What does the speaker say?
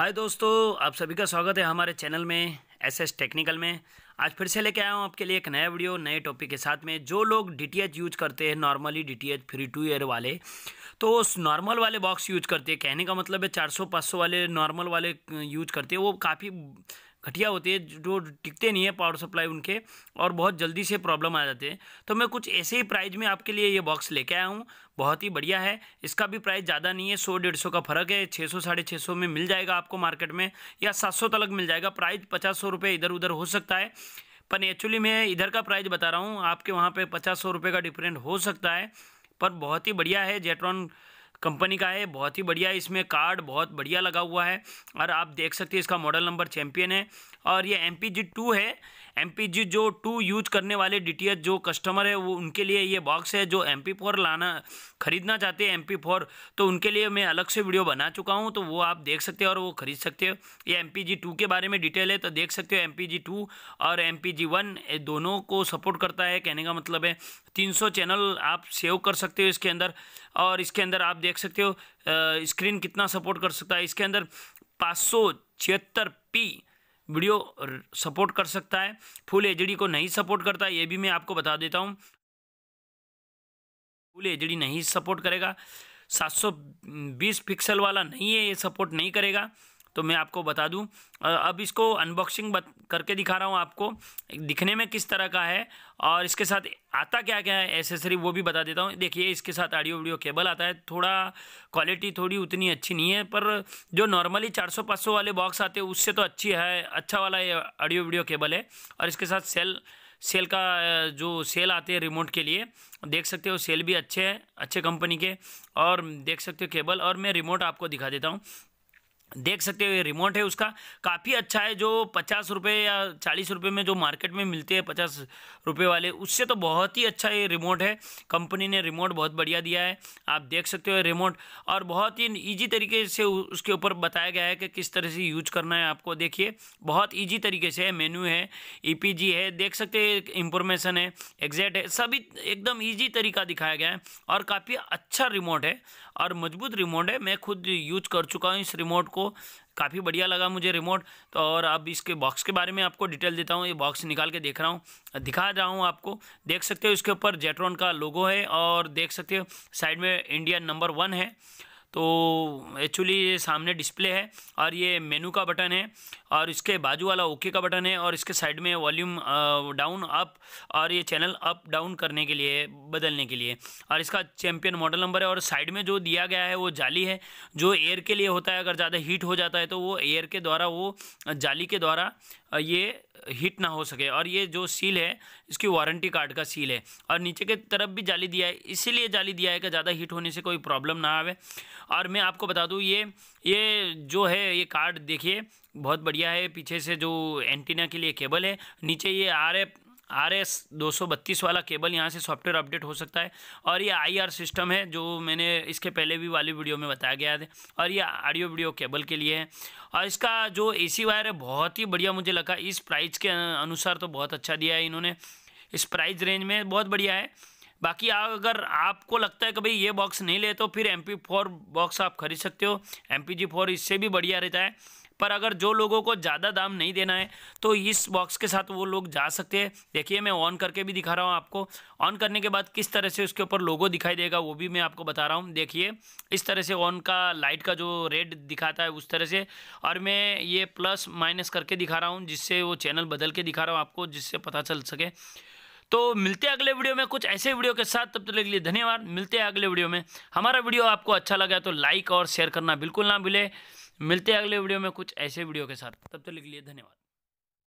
हाय दोस्तों, आप सभी का स्वागत है हमारे चैनल में एसएस टेक्निकल में। आज फिर से लेके आया हूँ आपके लिए एक नया वीडियो नए टॉपिक के साथ में। जो लोग डीटीएच यूज करते हैं normally DTH free to air वाले, तो उस नॉर्मल वाले बॉक्स यूज करते हैं। कहने का मतलब है 400-500 वाले नॉर्मल वाले यूज करते हैं, वो काफ़ी घटिया होती है, जो टिकते नहीं है पावर सप्लाई उनके और बहुत जल्दी से प्रॉब्लम आ जाते हैं। तो मैं कुछ ऐसे ही प्राइस में आपके लिए ये बॉक्स लेके आया हूँ, बहुत ही बढ़िया है। इसका भी प्राइस ज़्यादा नहीं है, 100-150 का फ़र्क है। 600-650 में मिल जाएगा आपको मार्केट में, या 700 तक मिल जाएगा। प्राइस 50-100 रुपये इधर उधर हो सकता है, पर एक्चुअली मैं इधर का प्राइस बता रहा हूँ, आपके वहाँ पर 50-100 रुपये का डिफरेंट हो सकता है। पर बहुत ही बढ़िया है, जेट्रॉन कंपनी का है, बहुत ही बढ़िया। इसमें कार्ड बहुत बढ़िया लगा हुआ है और आप देख सकते हैं इसका मॉडल नंबर चैम्पियन है। और ये MPEG-2 है। MPEG जो 2 यूज करने वाले DTH जो कस्टमर है वो उनके लिए ये बॉक्स है। जो MP4 लाना ख़रीदना चाहते हैं MP4, तो उनके लिए मैं अलग से वीडियो बना चुका हूँ, तो वो आप देख सकते हो और वो खरीद सकते हो। ये MPEG-2 के बारे में डिटेल है, तो देख सकते हो MPEG-2 और MPEG-1 दोनों को सपोर्ट करता है। कहने का मतलब है 300 चैनल आप सेव कर सकते हो इसके अंदर। और इसके अंदर आप देख सकते हो स्क्रीन कितना सपोर्ट कर सकता है। इसके अंदर 576p वीडियो सपोर्ट कर सकता है। फुल एचडी को नहीं सपोर्ट करता, ये भी मैं आपको बता देता हूँ। फुल एचडी नहीं सपोर्ट करेगा, 720 पिक्सल वाला नहीं है, ये सपोर्ट नहीं करेगा, तो मैं आपको बता दूं। अब इसको अनबॉक्सिंग करके दिखा रहा हूं आपको, दिखने में किस तरह का है और इसके साथ आता क्या क्या है एसेसरी वो भी बता देता हूं। देखिए, इसके साथ ऑडियो वीडियो केबल आता है। थोड़ा क्वालिटी थोड़ी उतनी अच्छी नहीं है, पर जो नॉर्मली 400-500 वाले बॉक्स आते हैं उससे तो अच्छी है, अच्छा वाला ये ऑडियो वीडियो केबल है। और इसके साथ सेल का जो सेल आते हैं रिमोट के लिए, देख सकते हो सेल भी अच्छे हैं, अच्छे कंपनी के। और देख सकते हो केबल, और मैं रिमोट आपको दिखा देता हूँ। देख सकते हो ये रिमोट है, उसका काफ़ी अच्छा है। जो 50 रुपये या 40 रुपये में जो मार्केट में मिलते हैं 50 रुपये वाले, उससे तो बहुत ही अच्छा ये रिमोट है। कंपनी ने रिमोट बहुत बढ़िया दिया है, आप देख सकते हो रिमोट। और बहुत ही इजी तरीके से उसके ऊपर बताया गया है कि किस तरह से यूज करना है आपको। देखिए, बहुत ईजी तरीके से है। मेन्यू है, EPG है, देख सकते हैं, इंफॉर्मेशन है, एग्जैक्ट है, सभी एकदम ईजी तरीका दिखाया गया है। और काफ़ी अच्छा रिमोट है और मजबूत रिमोट है। मैं खुद यूज कर चुका हूँ इस रिमोट को, काफ़ी बढ़िया लगा मुझे रिमोट तो। और अब इसके बॉक्स के बारे में आपको डिटेल देता हूँ। ये बॉक्स निकाल के देख रहा हूँ, दिखा रहा हूँ आपको। देख सकते हो इसके ऊपर जेट्रॉन का लोगो है और देख सकते हो साइड में इंडियन नंबर 1 है। तो एक्चुअली ये सामने डिस्प्ले है और ये मेनू का बटन है और इसके बाजू वाला ओके का बटन है और इसके साइड में वॉल्यूम डाउन अप और ये चैनल अप डाउन करने के लिए, बदलने के लिए। और इसका चैम्पियन मॉडल नंबर है और साइड में जो दिया गया है वो जाली है, जो एयर के लिए होता है। अगर ज़्यादा हीट हो जाता है तो वो एयर के द्वारा, वो जाली के द्वारा ये हिट ना हो सके। और ये जो सील है इसकी वारंटी कार्ड का सील है। और नीचे के तरफ भी जाली दिया है, इसीलिए जाली दिया है कि ज़्यादा हिट होने से कोई प्रॉब्लम ना आवे। और मैं आपको बता दूँ, ये जो है ये कार्ड देखिए बहुत बढ़िया है। पीछे से जो एंटीना के लिए केबल है, नीचे ये RS232 वाला केबल, यहाँ से सॉफ्टवेयर अपडेट हो सकता है। और ये IR सिस्टम है, जो मैंने इसके पहले भी वाली वीडियो में बताया गया था। और ये ऑडियो वीडियो केबल के लिए है। और इसका जो AC वायर है बहुत ही बढ़िया मुझे लगा, इस प्राइस के अनुसार तो बहुत अच्छा दिया है इन्होंने, इस प्राइस रेंज में बहुत बढ़िया है। बाकी अगर आपको लगता है कि भाई ये बॉक्स नहीं ले, तो फिर MP4 बॉक्स आप खरीद सकते हो। MPG-4 इससे भी बढ़िया रहता है, पर अगर जो लोगों को ज़्यादा दाम नहीं देना है तो इस बॉक्स के साथ वो लोग जा सकते हैं। देखिए, मैं ऑन करके भी दिखा रहा हूँ आपको। ऑन करने के बाद किस तरह से उसके ऊपर लोगो दिखाई देगा वो भी मैं आपको बता रहा हूँ। देखिए, इस तरह से ऑन का लाइट का जो रेड दिखाता है उस तरह से। और मैं ये प्लस माइनस करके दिखा रहा हूँ, जिससे वो चैनल बदल के दिखा रहा हूँ आपको, जिससे पता चल सके। तो मिलते हैं अगले वीडियो में कुछ ऐसे वीडियो के साथ। तब तक के लिए धन्यवाद। मिलते हैं अगले वीडियो में। हमारा वीडियो आपको अच्छा लगा तो लाइक और शेयर करना बिल्कुल ना भूले। मिलते हैं अगले वीडियो में कुछ ऐसे वीडियो के साथ। तब तक के लिए धन्यवाद।